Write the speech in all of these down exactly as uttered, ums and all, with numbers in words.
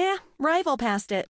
Nah, rival passed it.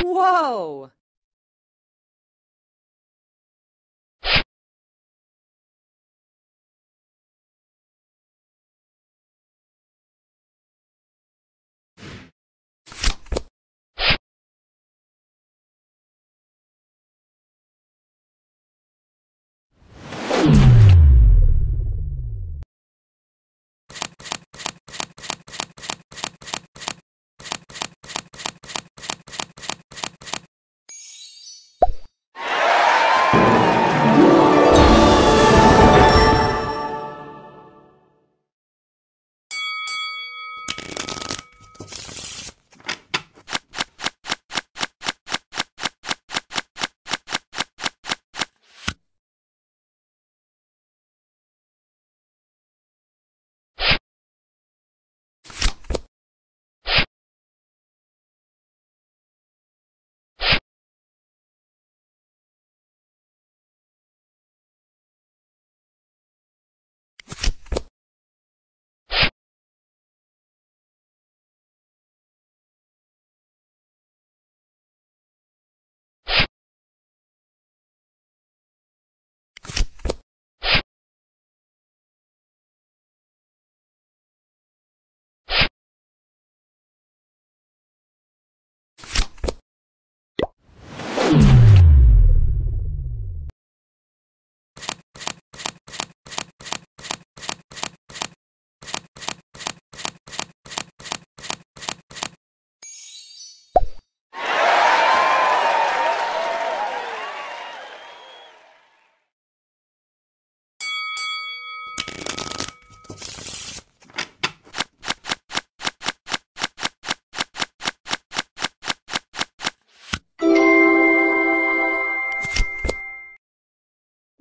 Whoa!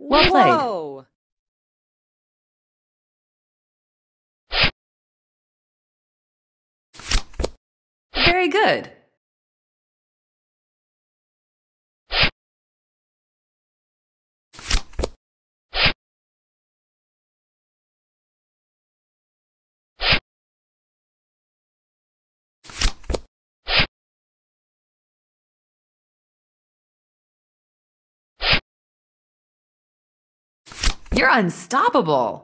Well played. Whoa. Very good. You're unstoppable.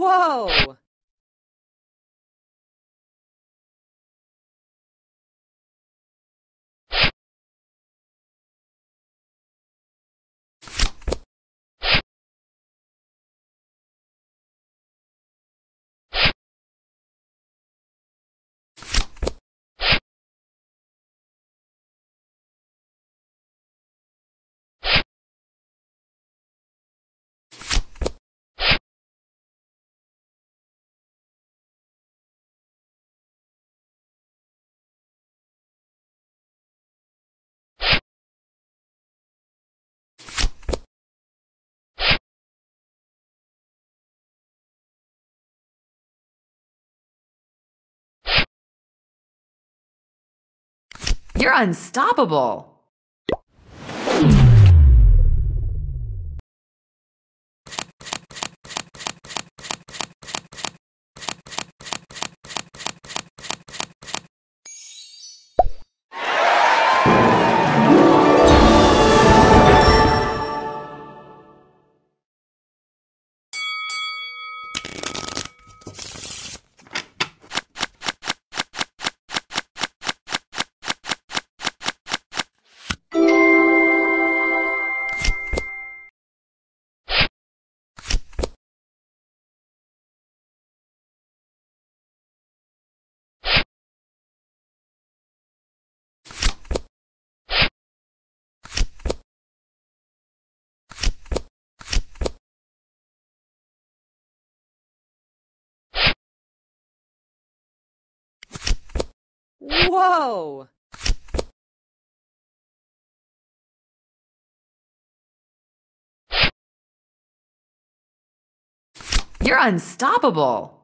Whoa! You're unstoppable! Whoa! You're unstoppable!